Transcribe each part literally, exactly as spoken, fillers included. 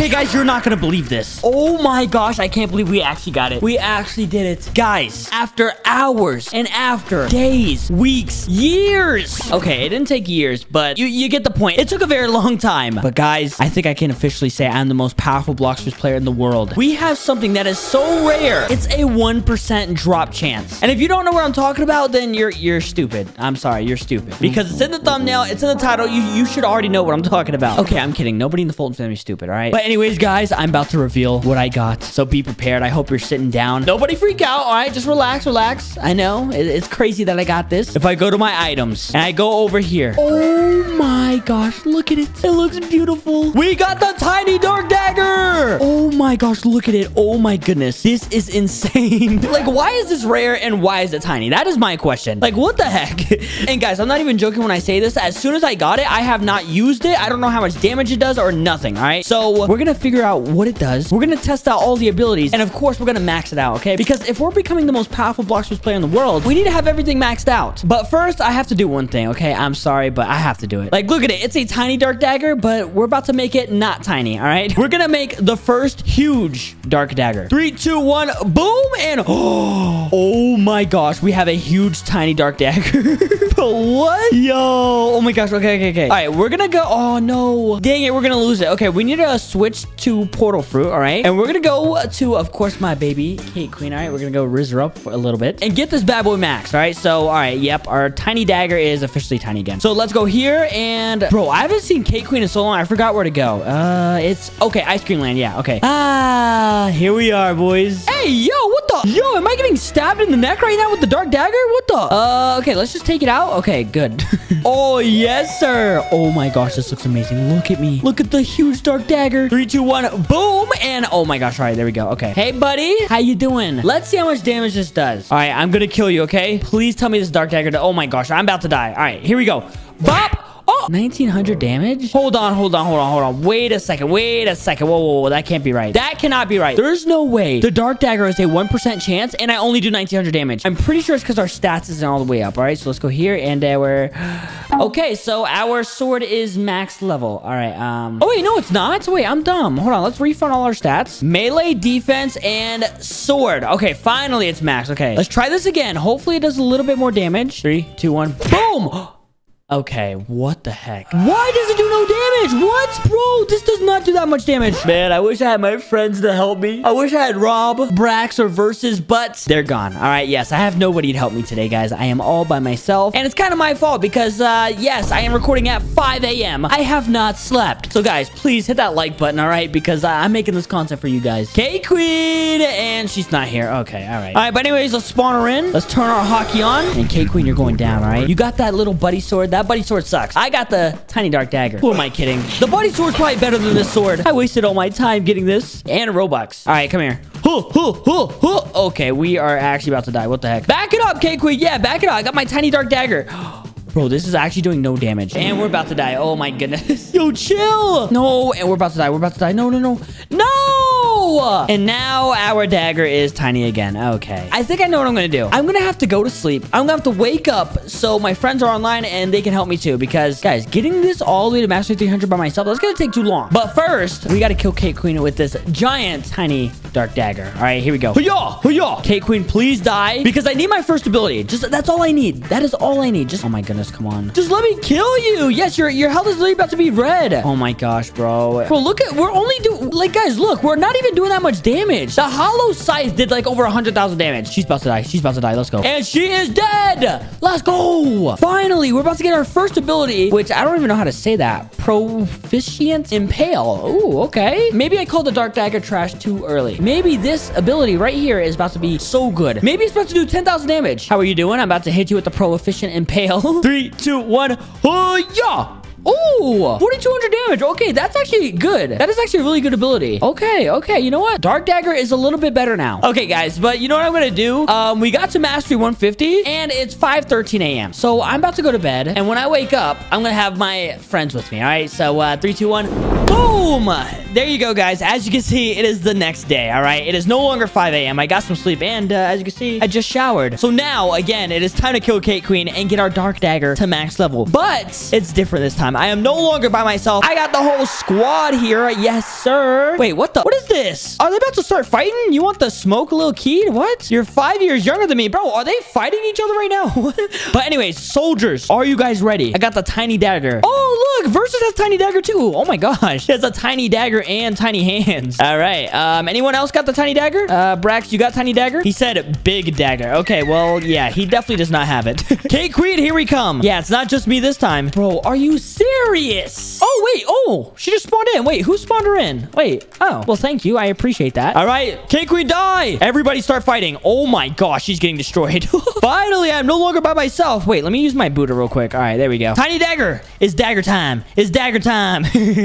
Okay, guys, you're not gonna believe this. Oh my gosh, I can't believe we actually got it. We actually did it. Guys, after hours and after days, weeks, years. Okay, it didn't take years, but you, you get the point. It took a very long time. But guys, I think I can officially say I'm the most powerful Blox Fruits player in the world. We have something that is so rare. It's a one percent drop chance. And if you don't know what I'm talking about, then you're you're stupid. I'm sorry, you're stupid. Because it's in the thumbnail, it's in the title. You, you should already know what I'm talking about. Okay, I'm kidding. Nobody in the Foltyn family is stupid, all right? But anyways, guys, I'm about to reveal what I got. So be prepared. I hope you're sitting down. Nobody freak out, all right? Just relax, relax. I know, it, it's crazy that I got this. If I go to my items and I go over here. Oh my gosh, look at it. It looks beautiful. We got the tiny dark dagger. Oh my gosh, look at it. Oh my goodness. This is insane. Like, why is this rare and why is it tiny? That is my question. Like, what the heck? And guys, I'm not even joking when I say this. As soon as I got it, I have not used it. I don't know how much damage it does or nothing, all right? So we're gonna figure out what it does. We're gonna test out all the abilities. And of course, we're gonna max it out, okay? Because if we're becoming the most powerful Blox Fruits player in the world, we need to have everything maxed out. But first, I have to do one thing, okay? I'm sorry, but I have to do it. Like, look at it. It's a tiny dark dagger, but we're about to make it not tiny, all right? We're gonna make the first huge dark dagger. Three, two, one, boom, and oh, oh my gosh, we have a huge tiny dark dagger. But what? Yo, oh my gosh, okay, okay, okay. All right, we're gonna go, oh no. Dang it, we're gonna lose it. Okay, we need to switch to portal fruit, all right? And we're gonna go to, of course, my baby, Kate Queen, all right? We're gonna go rizz her up for a little bit and get this bad boy maxed, all right? So, all right, yep, our tiny dagger is officially tiny again. So let's go here and, bro, I haven't seen Kate Queen in so long, I forgot where to go. Uh, it's, okay, ice cream land, yeah, okay. Ah, here we are, boys. Hey, yo, what the? Yo, am I getting stabbed in the neck right now with the dark dagger? What the? Uh, okay, let's just take it out. Okay, good. Oh, yes, sir. Oh my gosh, this looks amazing. Look at me. Look at the huge dark dagger. Three, two, one, boom. And oh my gosh, all right, there we go. Okay. Hey, buddy. How you doing? Let's see how much damage this does. All right, I'm gonna kill you, okay? Please tell me this dark dagger. Oh my gosh, I'm about to die. All right, here we go. Bop. Oh, nineteen hundred damage? Hold on, hold on, hold on, hold on. Wait a second, wait a second. Whoa, whoa, whoa, that can't be right. That cannot be right. There's no way. The dark dagger is a one percent chance, and I only do nineteen hundred damage. I'm pretty sure it's because our stats isn't all the way up, all right? So let's go here, and uh, we're... Okay, so our sword is max level. All right, um... Oh, wait, no, it's not. Wait, I'm dumb. Hold on, let's refund all our stats. Melee, defense, and sword. Okay, finally it's max. Okay, let's try this again. Hopefully it does a little bit more damage. Three, two, one, boom! Okay, what the heck? Why does it do no damage? What? Bro, this does not do that much damage. Man, I wish I had my friends to help me. I wish I had Rob, Brax, or Versus, but they're gone. All right, yes, I have nobody to help me today, guys. I am all by myself, and it's kind of my fault because, uh, yes, I am recording at five A M I have not slept. So, guys, please hit that like button, all right, because uh, I'm making this content for you guys. Kate Queen, and she's not here. Okay, all right. All right, but anyways, let's spawn her in. Let's turn our hockey on, and Kate Queen, you're going down, all right? You got that little buddy sword that That buddy sword sucks. I got the tiny dark dagger. Who am I kidding? The buddy sword's probably better than this sword. I wasted all my time getting this and Robux. All right, come here. Hoo, hoo, hoo, hoo. Okay, we are actually about to die. What the heck? Back it up, Kate Queen. Yeah, back it up. I got my tiny dark dagger. Bro, this is actually doing no damage. And we're about to die. Oh my goodness. Yo, chill. No, and we're about to die. We're about to die. No, no, no. No! And now our dagger is tiny again. Okay. I think I know what I'm gonna do. I'm gonna have to go to sleep. I'm gonna have to wake up so my friends are online and they can help me too. Because, guys, getting this all the way to mastery three hundred by myself, that's gonna take too long. But first, we gotta kill Kate Queen with this giant tiny dark dagger. All right, here we go. Hoo-yah! Hoo-yah! Kate Queen, please die. Because I need my first ability. Just, that's all I need. That is all I need. Just, oh my goodness. Come on. Just let me kill you. Yes, your, your health is literally about to be red. Oh my gosh, bro. Bro, look at... We're only doing... Like, guys, look. We're not even doing that much damage. The hollow scythe did, like, over one hundred thousand damage. She's about to die. She's about to die. Let's go. And she is dead. Let's go. Finally, we're about to get our first ability, which I don't even know how to say that. Proficient Impale. Ooh, okay. Maybe I called the dark dagger trash too early. Maybe this ability right here is about to be so good. Maybe it's about to do ten thousand damage. How are you doing? I'm about to hit you with the Proficient Impale. Three, two, one. Oh, yeah. Oh, forty-two hundred damage. Okay, that's actually good. That is actually a really good ability. Okay, okay. You know what? Dark dagger is a little bit better now. Okay, guys, but you know what I'm gonna do? Um, we got to mastery one fifty, and it's five thirteen A M So I'm about to go to bed, and when I wake up, I'm gonna have my friends with me. All right. So uh, three, two, one. Boom. There you go, guys. As you can see, it is the next day. All right. It is no longer five A M I got some sleep, and uh, as you can see, I just showered. So now, again, it is time to kill Kate Queen and get our dark dagger to max level. But it's different this time. time. I am no longer by myself. I got the whole squad here. Yes, sir. Wait, what the? What is this? Are they about to start fighting? You want the smoke, little kid? What? You're five years younger than me. Bro, are they fighting each other right now? But anyways, soldiers, are you guys ready? I got the tiny dagger. Oh, look. Versus has tiny dagger too. Oh my gosh. It's a tiny dagger and tiny hands. All right. Um, anyone else got the tiny dagger? Uh, Brax, you got tiny dagger? He said big dagger. Okay, well, yeah, he definitely does not have it. Kate Queen, here we come. Yeah, it's not just me this time. Bro, are you serious? Oh, wait. Oh, she just spawned in. Wait, who spawned her in? Wait. Oh, well, thank you. I appreciate that. All right. Kate Queen, die. Everybody start fighting. Oh my gosh, she's getting destroyed. Finally, I'm no longer by myself. Wait, let me use my Buddha real quick. All right, there we go. Tiny dagger. It's dagger time. It's dagger time.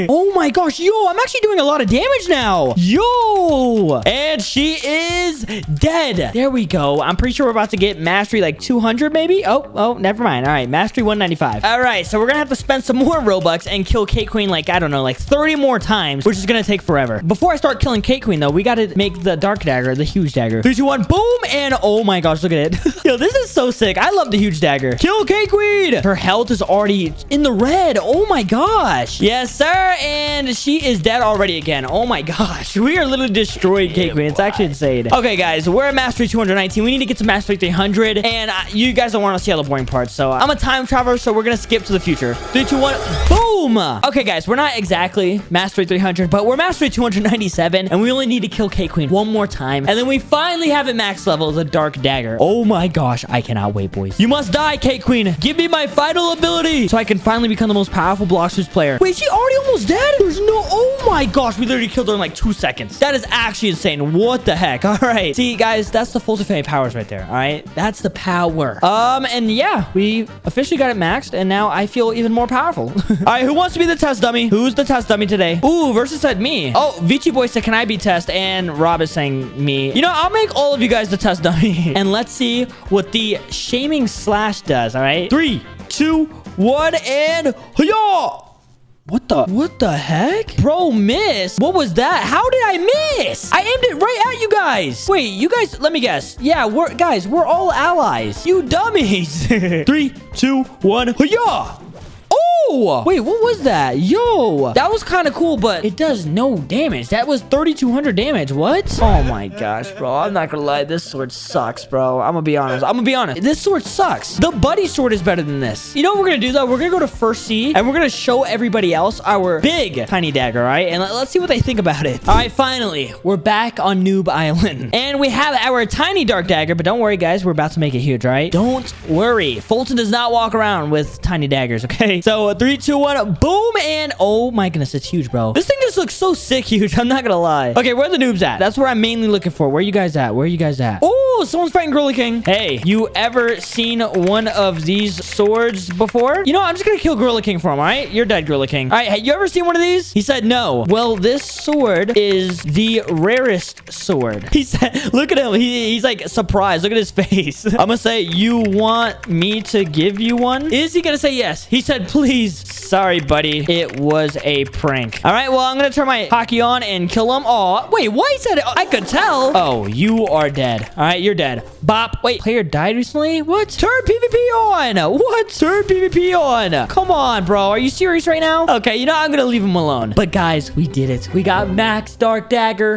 Oh my gosh. Yo, I'm actually doing a lot of damage now. Yo. And she is dead. There we go. I'm pretty sure we're about to get mastery like two hundred maybe. Oh, oh, never mind. All right, mastery one ninety-five. All right, so we're gonna have to spend some more Robux and kill Kate Queen like, I don't know, like thirty more times, which is gonna take forever. Before I start killing Kate Queen though, we gotta make the dark dagger, the huge dagger. Three, two, one, boom, and oh my gosh, look at it. Yo, this is so sick. I love the huge dagger. Kill Kate Queen. Her health is already in the red. Oh my gosh. Yes, sir. And she is dead already again. Oh my gosh. We are literally destroying Kate Queen. It's actually insane. Okay, guys, we're at mastery two nineteen. We need to get to mastery three hundred, and I, you guys don't want to see all the boring parts, so I'm a time traveler, so we're gonna skip to the future. Three, two, one, boom. Okay, guys, we're not exactly mastery three hundred, but we're mastery two ninety-seven, and we only need to kill Kate Queen one more time, and then we finally have it max level as a dark dagger. Oh my gosh, I cannot wait, boys. You must die, Kate Queen. Give me my final ability so I can finally become the most powerful Blox Fruits player. Wait, she already almost dead? There's no... Oh my gosh, we literally killed her in like two seconds. That is actually insane. What the heck? All right, see guys, that's the Foltyn Family powers right there. All right, that's the power. Um, and yeah, we officially got it maxed, and now I feel even more powerful. All right, who wants to be the test dummy? Who's the test dummy today? Ooh, Versus said me. Oh, Vici Boy said, can I be test? And Rob is saying me. You know, I'll make all of you guys the test dummy. And let's see what the shaming slash does, all right? Three, two, one, and hiyah! What the? What the heck? Bro, miss. What was that? How did I miss? I aimed it right at you guys. Wait, you guys, let me guess. Yeah, we're, guys, we're all allies. You dummies. Three, two, one, hiyah! Oh, wait, what was that? Yo, that was kind of cool, but it does no damage. That was thirty-two hundred damage. What? Oh my gosh, bro. I'm not gonna lie. This sword sucks, bro. I'm gonna be honest. I'm gonna be honest. This sword sucks. The buddy sword is better than this. You know what we're gonna do though? We're gonna go to first C and we're gonna show everybody else our big tiny dagger, all right? And let's see what they think about it. All right, finally, we're back on Noob Island and we have our tiny dark dagger, but don't worry guys, we're about to make it huge, all right? Don't worry. Foltyn does not walk around with tiny daggers, okay? So three, two, one, boom, and oh my goodness, it's huge, bro. This thing just looks so sick huge. I'm not gonna lie. Okay, where are the noobs at? That's where I'm mainly looking for. Where are you guys at? Where are you guys at? Oh, someone's fighting Gorilla King. Hey, you ever seen one of these swords before? You know, I'm just gonna kill Gorilla King for him, all right? You're dead, Gorilla King. All right, have you ever seen one of these? He said no. Well, this sword is the rarest sword. He said, look at him. He, he's like surprised. Look at his face. I'm gonna say, you want me to give you one? Is he gonna say yes? He said, please. Sorry, buddy. It was a prank. All right, well, I'm gonna turn my hockey on and kill him. Oh, wait, why he said it? I could tell. Oh, you are dead. All right, you're dead. Bop. Wait, player died recently? What? Turn PvP on. What? Turn PvP on. Come on, bro. Are you serious right now? Okay, you know, I'm gonna leave him alone. But guys, we did it. We got max dark dagger.